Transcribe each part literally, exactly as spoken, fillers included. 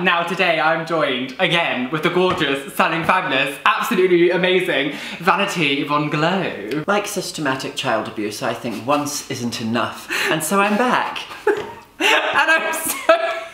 Now today I'm joined again with the gorgeous, stunning, fabulous, absolutely amazing Vanity Von Glow. Like systematic child abuse, I think once isn't enough, and so I'm back. And I'm so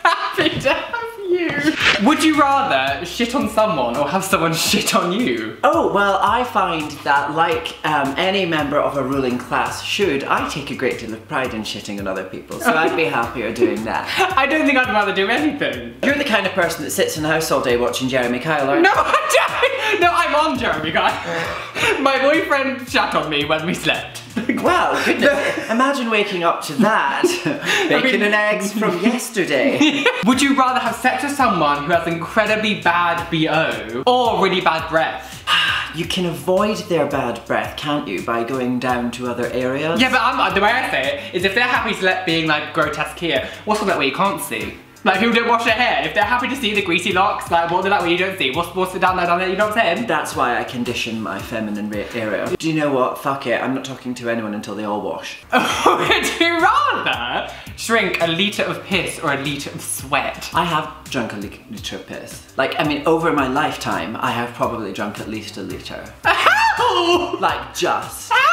happy to have you. Would you rather shit on someone or have someone shit on you? Oh, well, I find that like um, any member of a ruling class should, I take a great deal of pride in shitting on other people, so I'd be happier doing that. I don't think I'd rather do anything. You're the kind of person that sits in the house all day watching Jeremy Kyle, aren't you? No, I don't! No, I'm on Jeremy Kyle. My boyfriend shat on me when we slept. Well, goodness, imagine waking up to that. Bacon I mean, and eggs from yesterday. Would you rather have sex with someone who has incredibly bad B O or really bad breath? You can avoid their bad breath, can't you, by going down to other areas? Yeah, but I'm, the way I say it is if they're happy to let being like grotesque here, what's on that way you can't see? Like, people don't wash their hair. If they're happy to see the greasy locks, like, what they're like, well, you don't see. What's, what's the down there, down there, you know what I'm saying? That's why I condition my feminine area. Do you know what? Fuck it. I'm not talking to anyone until they all wash. Would you rather drink a litre of piss or a litre of sweat? I have drunk a litre of piss. Like, I mean, over my lifetime, I have probably drunk at least a litre. Ow! Like, just. Ow!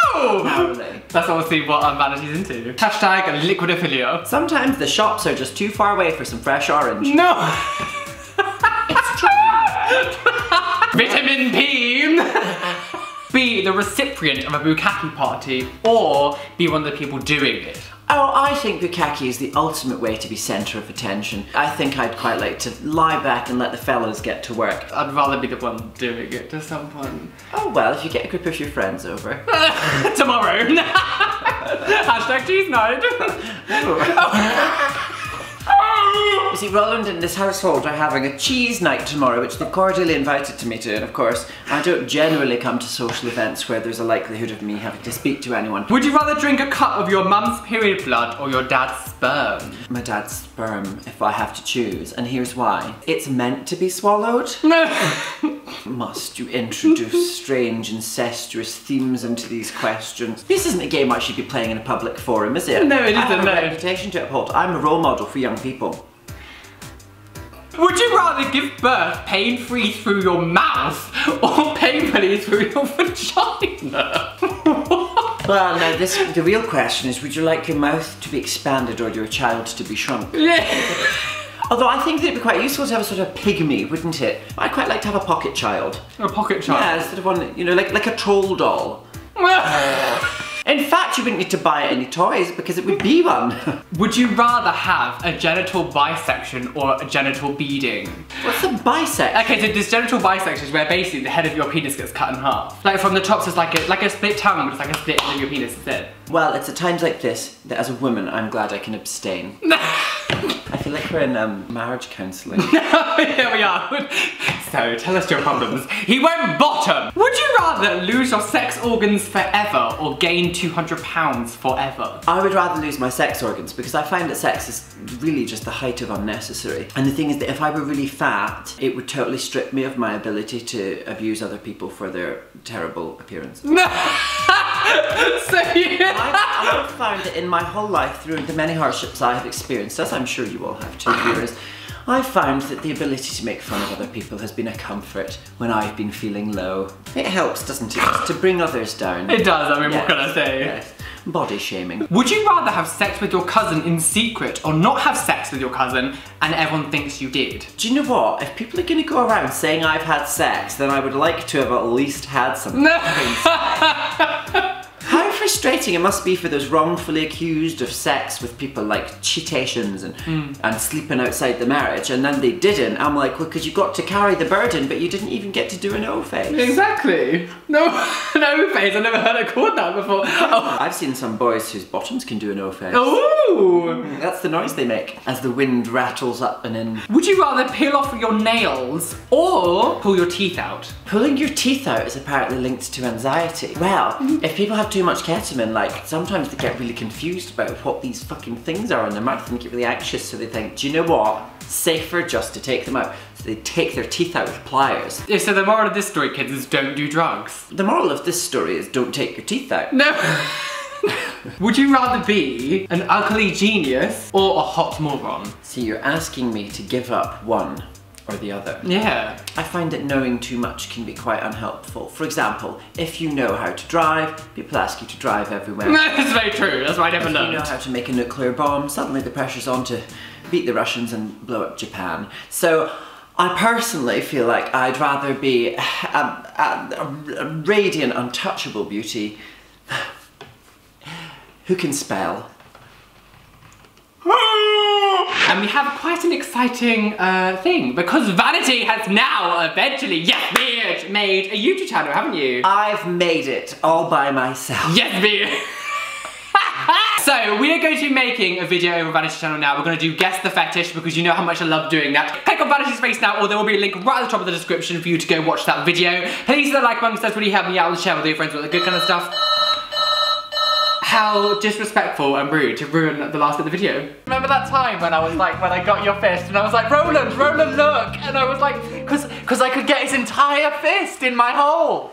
That's obviously what um, Vanity's into. Hashtag liquidophilia. Sometimes the shops are just too far away for some fresh orange. No! It's true! Vitamin P! Be the recipient of a bukkake party or be one of the people doing it. Oh, I think bukkake is the ultimate way to be centre of attention. I think I'd quite like to lie back and let the fellas get to work. I'd rather be the one doing it to someone. Oh well, if you get a group of your friends over. Tomorrow. Hashtag cheese night. Oh. You see, Roland and his household are having a cheese night tomorrow, which they've cordially invited to me to, and of course, I don't generally come to social events where there's a likelihood of me having to speak to anyone. Would you rather drink a cup of your mum's period blood or your dad's sperm? My dad's sperm, if I have to choose, and here's why. It's meant to be swallowed. No. Must you introduce strange, incestuous themes into these questions? This isn't a game I should be playing in a public forum, is it? No, it isn't, no. I have a reputation to uphold. I'm a role model for young people. Would you rather give birth pain-free through your mouth or painfully through your vagina? Well, no, this, the real question is, would you like your mouth to be expanded or your child to be shrunk? Yeah. Although I think that it'd be quite useful to have a sort of pygmy, wouldn't it? I'd quite like to have a pocket child. A pocket child? Yeah, sort of one, you know, like, like a troll doll. In fact, you wouldn't need to buy any toys because it would be one. Would you rather have a genital bisection or a genital beading? What's a bisection? Okay, so this genital bisection is where basically the head of your penis gets cut in half. Like from the top, so it's like a, like a split tongue, but it's like a split in your penis, is it? Well, it's at times like this that as a woman, I'm glad I can abstain. I feel like we're in um, marriage counselling. Here we are. So, tell us your problems. He went bottom! Would you rather lose your sex organs forever or gain two hundred pounds forever? I would rather lose my sex organs because I find that sex is really just the height of unnecessary. And the thing is that if I were really fat, it would totally strip me of my ability to abuse other people for their terrible appearances. No! So you... I've, I've found that in my whole life, through the many hardships I have experienced, as I'm sure you all have too, viewers, I've found that the ability to make fun of other people has been a comfort when I've been feeling low. It helps, doesn't it, to bring others down. It does, I mean, yes, what can I say? Yes. Body shaming. Would you rather have sex with your cousin in secret or not have sex with your cousin and everyone thinks you did? Do you know what? If people are going to go around saying I've had sex, then I would like to have at least had some. No. How frustrating it must be for those wrongfully accused of sex with people like cheatations and, mm. and sleeping outside the marriage, and then they didn't. I'm like, well, because you got to carry the burden, but you didn't even get to do an O-face. Exactly. No, an O-face. I've never heard it called that before. Oh. I've seen some boys whose bottoms can do an O-face. Ooh! That's the noise they make as the wind rattles up and in. Would you rather peel off your nails or pull your teeth out? Pulling your teeth out is apparently linked to anxiety. Well, if people have too much ketamine, like, sometimes they get really confused about what these fucking things are in their mouth and they get really anxious, so they think, do you know what? Safer just to take them out. So they take their teeth out with pliers. Yeah, so the moral of this story, kids, is don't do drugs. The moral of this story is don't take your teeth out. No. Would you rather be an ugly genius or a hot moron? See, you're asking me to give up one or the other. Yeah. I find that knowing too much can be quite unhelpful. For example, if you know how to drive, people ask you to drive everywhere. That's very true, that's why I never learned. If you know how to make a nuclear bomb, suddenly the pressure's on to beat the Russians and blow up Japan. So, I personally feel like I'd rather be a, a, a radiant, untouchable beauty who can spell. And we have quite an exciting uh, thing, because Vanity has now eventually, yes bitch, made a YouTube channel, haven't you? I've made it all by myself. Yes bitch! So, we are going to be making a video over Vanity's channel now. We're going to do Guess the Fetish, because you know how much I love doing that. Click on Vanity's face now, or there will be a link right at the top of the description for you to go watch that video. Please hit the like button, that's really helping me out, and share with your friends with all the good kind of stuff. How disrespectful and rude to ruin the last bit of the video. Remember that time when I was like, when I got your fist and I was like, Roland, Roland, look! And I was like, cause, cause I could get his entire fist in my hole.